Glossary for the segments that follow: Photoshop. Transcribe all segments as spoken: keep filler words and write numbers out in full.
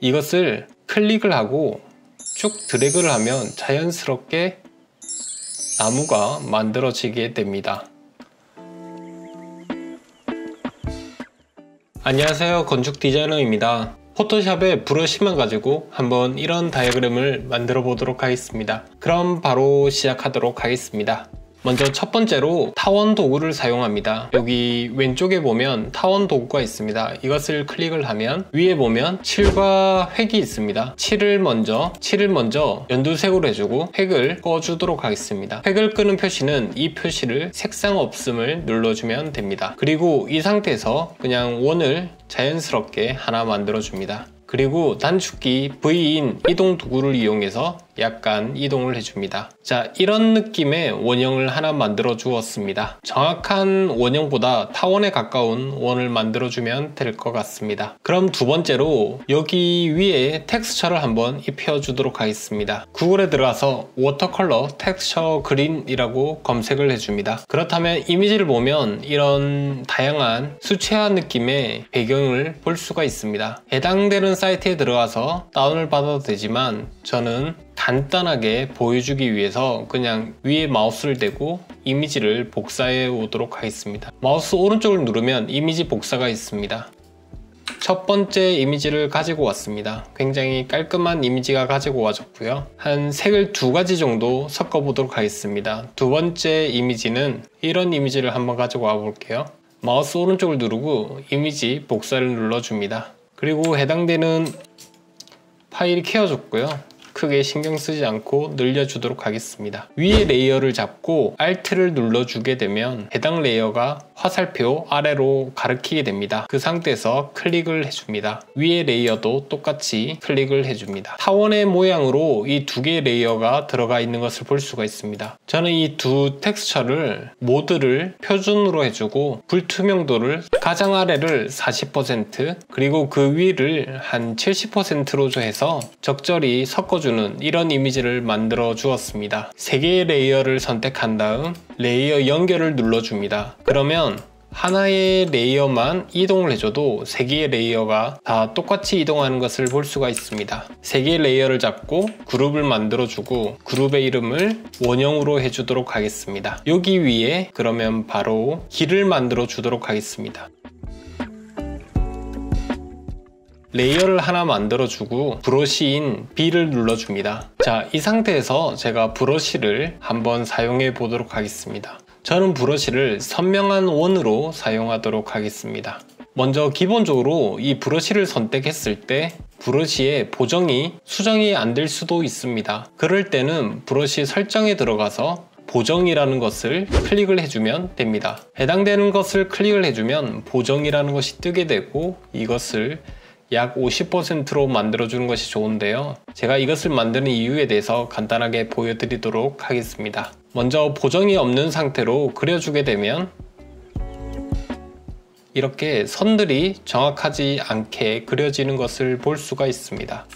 이것을 클릭을 하고 쭉 드래그를 하면 자연스럽게 나무가 만들어지게 됩니다. 안녕하세요, 건축 디자이너입니다. 포토샵의 브러쉬만 가지고 한번 이런 다이어그램을 만들어 보도록 하겠습니다. 그럼 바로 시작하도록 하겠습니다. 먼저 첫 번째로 타원 도구를 사용합니다. 여기 왼쪽에 보면 타원 도구가 있습니다. 이것을 클릭을 하면 위에 보면 칠과 획이 있습니다. 칠을 먼저 칠을 먼저 연두색으로 해주고 획을 꺼주도록 하겠습니다. 획을 끄는 표시는 이 표시를 색상 없음을 눌러주면 됩니다. 그리고 이 상태에서 그냥 원을 자연스럽게 하나 만들어줍니다. 그리고 단축키 V인 이동 도구를 이용해서 약간 이동을 해줍니다. 자, 이런 느낌의 원형을 하나 만들어 주었습니다. 정확한 원형보다 타원에 가까운 원을 만들어 주면 될 것 같습니다. 그럼 두 번째로 여기 위에 텍스처를 한번 입혀 주도록 하겠습니다. 구글에 들어가서 워터컬러 텍스처 그린이라고 검색을 해줍니다. 그렇다면 이미지를 보면 이런 다양한 수채화 느낌의 배경을 볼 수가 있습니다. 해당되는 사이트에 들어가서 다운을 받아도 되지만 저는 간단하게 보여주기 위해서 그냥 위에 마우스를 대고 이미지를 복사해 오도록 하겠습니다. 마우스 오른쪽을 누르면 이미지 복사가 있습니다. 첫 번째 이미지를 가지고 왔습니다. 굉장히 깔끔한 이미지가 가지고 와졌고요. 한 색을 두 가지 정도 섞어 보도록 하겠습니다. 두 번째 이미지는 이런 이미지를 한번 가지고 와 볼게요. 마우스 오른쪽을 누르고 이미지 복사를 눌러줍니다. 그리고 해당되는 파일 키워줬고요. 크게 신경 쓰지 않고 늘려주도록 하겠습니다. 위에 레이어를 잡고 Alt를 눌러주게 되면 해당 레이어가 화살표 아래로 가리키게 됩니다. 그 상태에서 클릭을 해줍니다. 위에 레이어도 똑같이 클릭을 해줍니다. 타원의 모양으로 이 두 개의 레이어가 들어가 있는 것을 볼 수가 있습니다. 저는 이 두 텍스처를 모드를 표준으로 해주고 불투명도를 가장 아래를 사십 퍼센트 그리고 그 위를 한 칠십 퍼센트로 해서 적절히 섞어주는 이런 이미지를 만들어 주었습니다. 세 개의 레이어를 선택한 다음 레이어 연결을 눌러줍니다. 그러면 하나의 레이어만 이동을 해줘도 세 개의 레이어가 다 똑같이 이동하는 것을 볼 수가 있습니다. 세 개의 레이어를 잡고 그룹을 만들어주고 그룹의 이름을 원형으로 해주도록 하겠습니다. 여기 위에 그러면 바로 길을 만들어 주도록 하겠습니다. 레이어를 하나 만들어주고 브러쉬인 B를 눌러줍니다. 자, 이 상태에서 제가 브러쉬를 한번 사용해 보도록 하겠습니다. 저는 브러쉬를 선명한 원으로 사용하도록 하겠습니다. 먼저 기본적으로 이 브러쉬를 선택했을 때 브러쉬의 보정이 수정이 안 될 수도 있습니다. 그럴 때는 브러쉬 설정에 들어가서 보정이라는 것을 클릭을 해주면 됩니다. 해당되는 것을 클릭을 해주면 보정이라는 것이 뜨게 되고 이것을 약 오십 퍼센트로 만들어주는 것이 좋은데요. 제가 이것을 만드는 이유에 대해서 간단하게 보여드리도록 하겠습니다. 먼저 보정이 없는 상태로 그려주게 되면 이렇게 선들이 정확하지 않게 그려지는 것을 볼 수가 있습니다.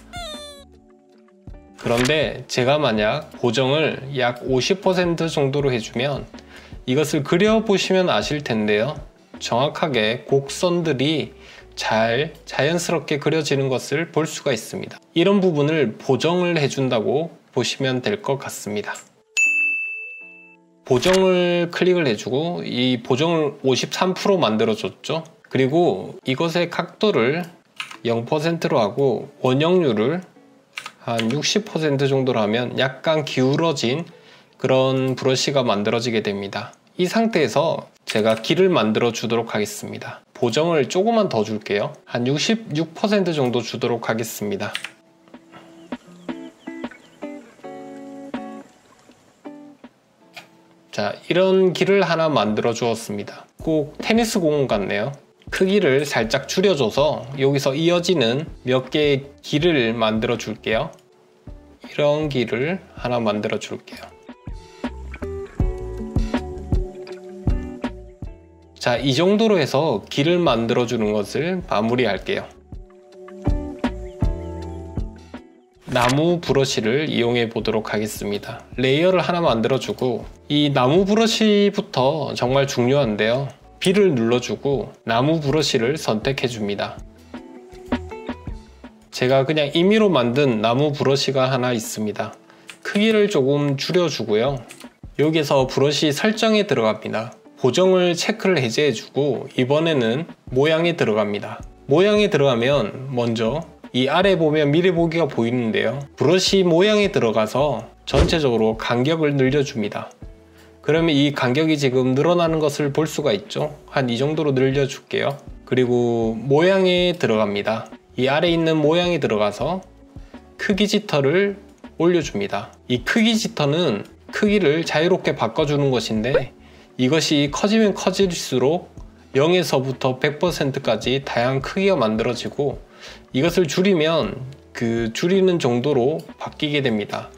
그런데 제가 만약 보정을 약 오십 퍼센트 정도로 해주면 이것을 그려보시면 아실 텐데요. 정확하게 곡선들이 잘 자연스럽게 그려지는 것을 볼 수가 있습니다. 이런 부분을 보정을 해준다고 보시면 될 것 같습니다. 보정을 클릭을 해주고 이 보정을 오십삼 퍼센트 만들어줬죠. 그리고 이것의 각도를 영 퍼센트로 하고 원형률을 한 육십 퍼센트 정도로 하면 약간 기울어진 그런 브러쉬가 만들어지게 됩니다. 이 상태에서 제가 길을 만들어 주도록 하겠습니다. 보정을 조금만 더 줄게요. 한 육십육 퍼센트 정도 주도록 하겠습니다. 자, 이런 길을 하나 만들어 주었습니다. 꼭 테니스 공원 같네요. 크기를 살짝 줄여줘서 여기서 이어지는 몇 개의 길을 만들어 줄게요. 이런 길을 하나 만들어 줄게요. 자, 이 정도로 해서 길을 만들어 주는 것을 마무리할게요. 나무 브러쉬를 이용해 보도록 하겠습니다. 레이어를 하나 만들어 주고 이 나무 브러쉬부터 정말 중요한데요. B를 눌러주고 나무 브러쉬를 선택해 줍니다. 제가 그냥 임의로 만든 나무 브러쉬가 하나 있습니다. 크기를 조금 줄여주고요. 여기서 브러쉬 설정에 들어갑니다. 보정을 체크를 해제해주고 이번에는 모양에 들어갑니다. 모양에 들어가면 먼저 이 아래 보면 미리 보기가 보이는데요. 브러쉬 모양에 들어가서 전체적으로 간격을 늘려줍니다. 그러면 이 간격이 지금 늘어나는 것을 볼 수가 있죠. 한 이 정도로 늘려줄게요. 그리고 모양에 들어갑니다. 이 아래 있는 모양에 들어가서 크기 지터를 올려줍니다. 이 크기 지터는 크기를 자유롭게 바꿔주는 것인데 이것이 커지면 커질수록 영에서부터 백 퍼센트까지 다양한 크기가 만들어지고 이것을 줄이면 그 줄이는 정도로 바뀌게 됩니다.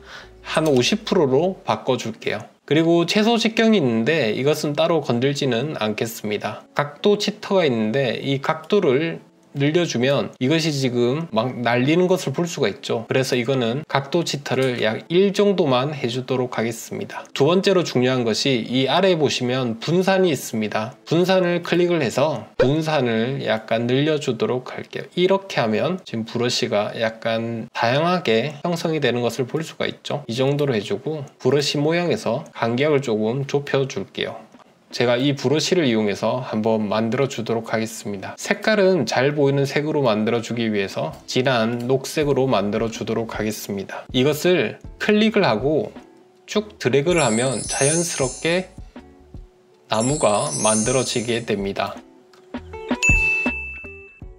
한 오십 퍼센트로 바꿔줄게요. 그리고 최소 직경이 있는데 이것은 따로 건들지는 않겠습니다. 각도 치터가 있는데 이 각도를 늘려주면 이것이 지금 막 날리는 것을 볼 수가 있죠. 그래서 이거는 각도 치터를 약 일 정도만 해주도록 하겠습니다. 두 번째로 중요한 것이 이 아래에 보시면 분산이 있습니다. 분산을 클릭을 해서 분산을 약간 늘려주도록 할게요. 이렇게 하면 지금 브러쉬가 약간 다양하게 형성이 되는 것을 볼 수가 있죠. 이 정도로 해주고 브러쉬 모양에서 간격을 조금 좁혀줄게요. 제가 이 브러쉬를 이용해서 한번 만들어 주도록 하겠습니다. 색깔은 잘 보이는 색으로 만들어 주기 위해서 진한 녹색으로 만들어 주도록 하겠습니다. 이것을 클릭을 하고 쭉 드래그를 하면 자연스럽게 나무가 만들어지게 됩니다.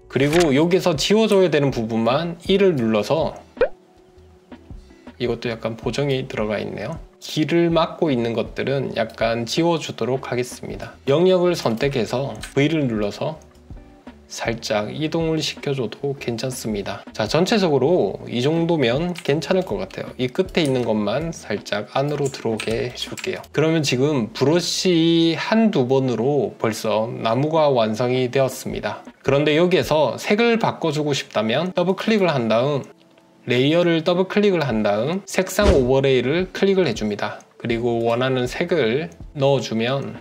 그리고 여기서 지워줘야 되는 부분만 일을 눌러서 이것도 약간 보정이 들어가 있네요. 길을 막고 있는 것들은 약간 지워주도록 하겠습니다. 영역을 선택해서 V를 눌러서 살짝 이동을 시켜줘도 괜찮습니다. 자, 전체적으로 이 정도면 괜찮을 것 같아요. 이 끝에 있는 것만 살짝 안으로 들어오게 해줄게요. 그러면 지금 브러쉬 한두 번으로 벌써 나무가 완성이 되었습니다. 그런데 여기에서 색을 바꿔주고 싶다면 더블 클릭을 한 다음 레이어를 더블 클릭을 한 다음 색상 오버레이를 클릭을 해줍니다. 그리고 원하는 색을 넣어주면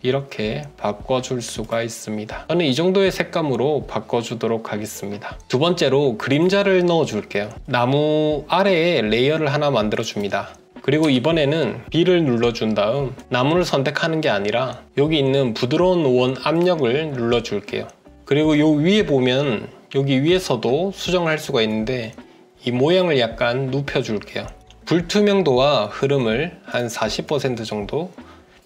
이렇게 바꿔줄 수가 있습니다. 저는 이 정도의 색감으로 바꿔주도록 하겠습니다. 두 번째로 그림자를 넣어줄게요. 나무 아래에 레이어를 하나 만들어줍니다. 그리고 이번에는 B를 눌러준 다음 나무를 선택하는 게 아니라 여기 있는 부드러운 원 압력을 눌러줄게요. 그리고 요 위에 보면 여기 위에서도 수정할 수가 있는데 이 모양을 약간 눕혀줄게요. 불투명도와 흐름을 한 사십 퍼센트 정도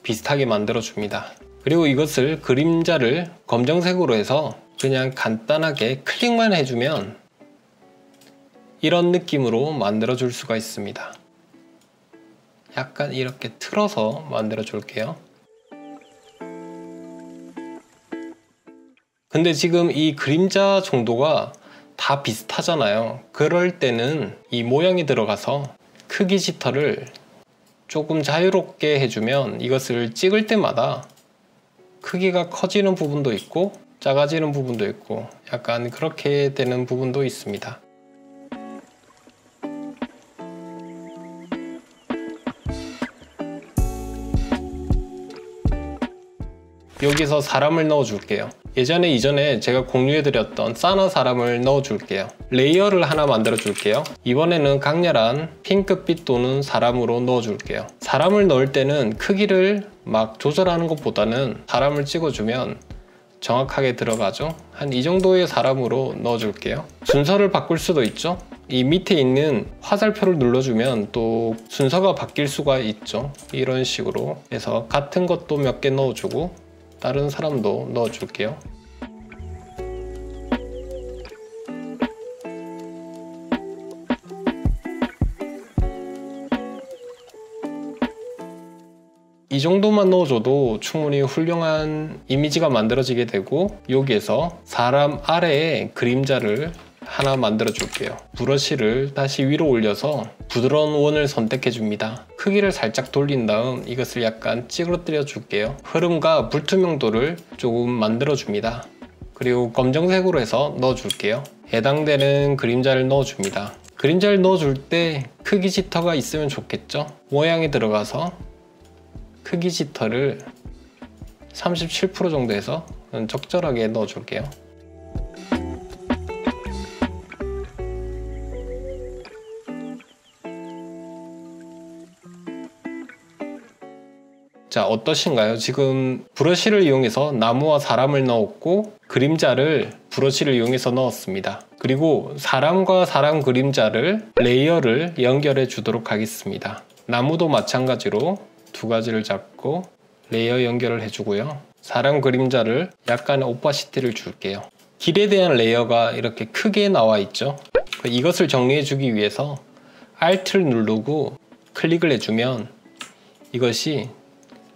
비슷하게 만들어줍니다. 그리고 이것을 그림자를 검정색으로 해서 그냥 간단하게 클릭만 해주면 이런 느낌으로 만들어줄 수가 있습니다. 약간 이렇게 틀어서 만들어줄게요. 근데 지금 이 그림자 정도가 다 비슷하잖아요. 그럴 때는 이 모양이 들어가서 크기 지터를 조금 자유롭게 해주면 이것을 찍을 때마다 크기가 커지는 부분도 있고 작아지는 부분도 있고 약간 그렇게 되는 부분도 있습니다. 여기서 사람을 넣어줄게요. 예전에 이전에 제가 공유해드렸던 사나 사람을 넣어줄게요. 레이어를 하나 만들어줄게요. 이번에는 강렬한 핑크빛 도는 사람으로 넣어줄게요. 사람을 넣을 때는 크기를 막 조절하는 것보다는 사람을 찍어주면 정확하게 들어가죠. 한 이 정도의 사람으로 넣어줄게요. 순서를 바꿀 수도 있죠. 이 밑에 있는 화살표를 눌러주면 또 순서가 바뀔 수가 있죠. 이런 식으로 해서 같은 것도 몇 개 넣어주고 다른 사람도 넣어줄게요. 이 정도만 넣어줘도 충분히 훌륭한 이미지가 만들어지게 되고 여기에서 사람 아래에 그림자를 하나 만들어줄게요. 브러쉬를 다시 위로 올려서 부드러운 원을 선택해줍니다. 크기를 살짝 돌린 다음 이것을 약간 찌그러뜨려줄게요. 흐름과 불투명도를 조금 만들어줍니다. 그리고 검정색으로 해서 넣어줄게요. 해당되는 그림자를 넣어줍니다. 그림자를 넣어줄 때 크기 지터가 있으면 좋겠죠? 모양에 들어가서 크기 지터를 삼십칠 퍼센트 정도에서 적절하게 넣어줄게요. 자, 어떠신가요? 지금 브러쉬를 이용해서 나무와 사람을 넣었고 그림자를 브러쉬를 이용해서 넣었습니다. 그리고 사람과 사람 그림자를 레이어를 연결해 주도록 하겠습니다. 나무도 마찬가지로 두 가지를 잡고 레이어 연결을 해주고요. 사람 그림자를 약간의 오파시티를 줄게요. 길에 대한 레이어가 이렇게 크게 나와 있죠. 이것을 정리해 주기 위해서 Alt를 누르고 클릭을 해주면 이것이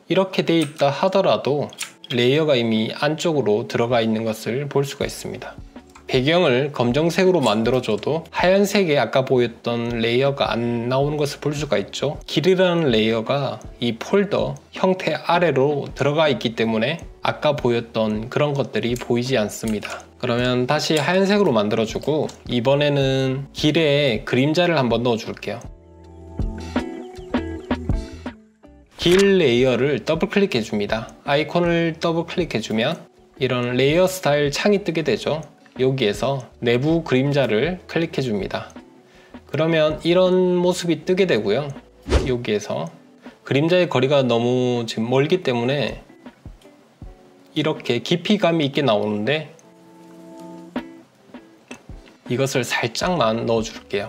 이렇게 돼 있다 하더라도 레이어가 이미 안쪽으로 들어가 있는 것을 볼 수가 있습니다. 배경을 검정색으로 만들어줘도 하얀색의 아까 보였던 레이어가 안 나오는 것을 볼 수가 있죠. 길이라는 레이어가 이 폴더 형태 아래로 들어가 있기 때문에 아까 보였던 그런 것들이 보이지 않습니다. 그러면 다시 하얀색으로 만들어주고 이번에는 길에 그림자를 한번 넣어줄게요. 길 레이어를 더블 클릭해 줍니다. 아이콘을 더블 클릭해 주면 이런 레이어 스타일 창이 뜨게 되죠. 여기에서 내부 그림자를 클릭해 줍니다. 그러면 이런 모습이 뜨게 되고요. 여기에서 그림자의 거리가 너무 지금 멀기 때문에 이렇게 깊이감이 있게 나오는데 이것을 살짝만 넣어 줄게요.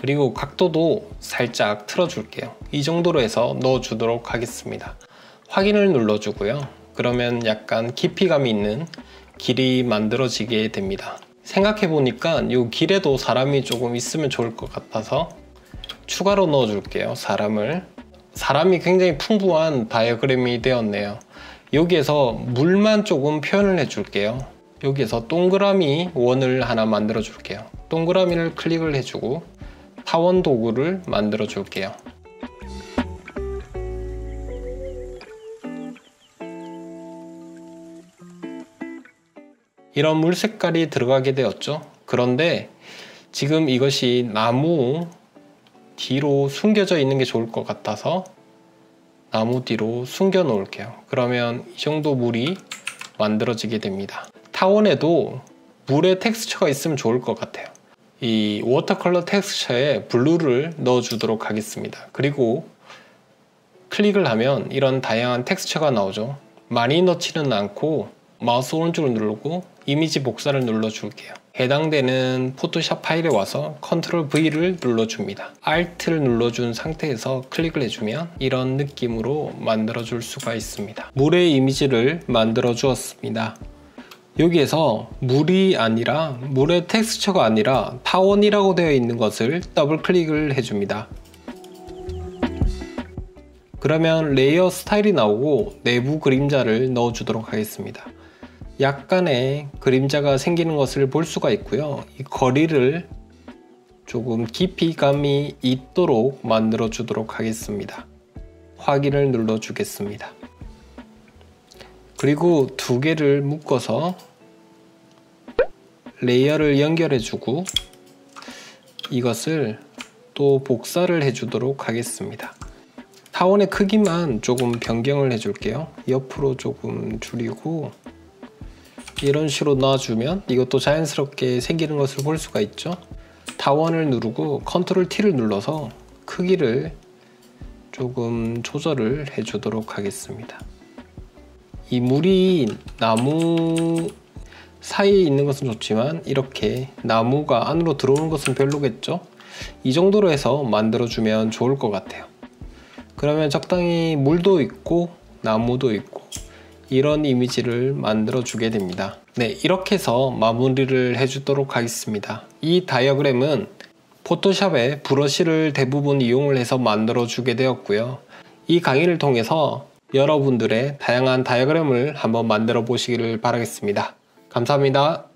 그리고 각도도 살짝 틀어 줄게요. 이 정도로 해서 넣어 주도록 하겠습니다. 확인을 눌러 주고요. 그러면 약간 깊이감이 있는 길이 만들어지게 됩니다. 생각해보니까 이 길에도 사람이 조금 있으면 좋을 것 같아서 추가로 넣어줄게요. 사람을 사람이 굉장히 풍부한 다이어그램이 되었네요. 여기에서 물만 조금 표현을 해줄게요. 여기에서 동그라미 원을 하나 만들어 줄게요. 동그라미를 클릭을 해주고 타원 도구를 만들어 줄게요. 이런 물 색깔이 들어가게 되었죠. 그런데 지금 이것이 나무 뒤로 숨겨져 있는 게 좋을 것 같아서 나무 뒤로 숨겨 놓을게요. 그러면 이 정도 물이 만들어지게 됩니다. 타원에도 물의 텍스처가 있으면 좋을 것 같아요. 이 워터컬러 텍스처에 블루를 넣어 주도록 하겠습니다. 그리고 클릭을 하면 이런 다양한 텍스처가 나오죠. 많이 넣지는 않고 마우스 오른쪽을 누르고 이미지 복사를 눌러 줄게요. 해당되는 포토샵 파일에 와서 컨트롤 V를 눌러 줍니다. Alt를 눌러 준 상태에서 클릭을 해주면 이런 느낌으로 만들어 줄 수가 있습니다. 물의 이미지를 만들어 주었습니다. 여기에서 물이 아니라 물의 텍스처가 아니라 타원이라고 되어 있는 것을 더블 클릭을 해줍니다. 그러면 레이어 스타일이 나오고 내부 그림자를 넣어 주도록 하겠습니다. 약간의 그림자가 생기는 것을 볼 수가 있고요. 이 거리를 조금 깊이감이 있도록 만들어 주도록 하겠습니다. 확인을 눌러 주겠습니다. 그리고 두 개를 묶어서 레이어를 연결해 주고 이것을 또 복사를 해 주도록 하겠습니다. 타원의 크기만 조금 변경을 해 줄게요. 옆으로 조금 줄이고 이런 식으로 놔주면 이것도 자연스럽게 생기는 것을 볼 수가 있죠. 타원을 누르고 컨트롤 T를 눌러서 크기를 조금 조절을 해 주도록 하겠습니다. 이 물이 나무 사이에 있는 것은 좋지만 이렇게 나무가 안으로 들어오는 것은 별로겠죠. 이 정도로 해서 만들어 주면 좋을 것 같아요. 그러면 적당히 물도 있고 나무도 있고 이런 이미지를 만들어 주게 됩니다. 네, 이렇게 해서 마무리를 해주도록 하겠습니다. 이 다이어그램은 포토샵에 브러쉬를 대부분 이용을 해서 만들어 주게 되었고요. 이 강의를 통해서 여러분들의 다양한 다이어그램을 한번 만들어 보시기를 바라겠습니다. 감사합니다.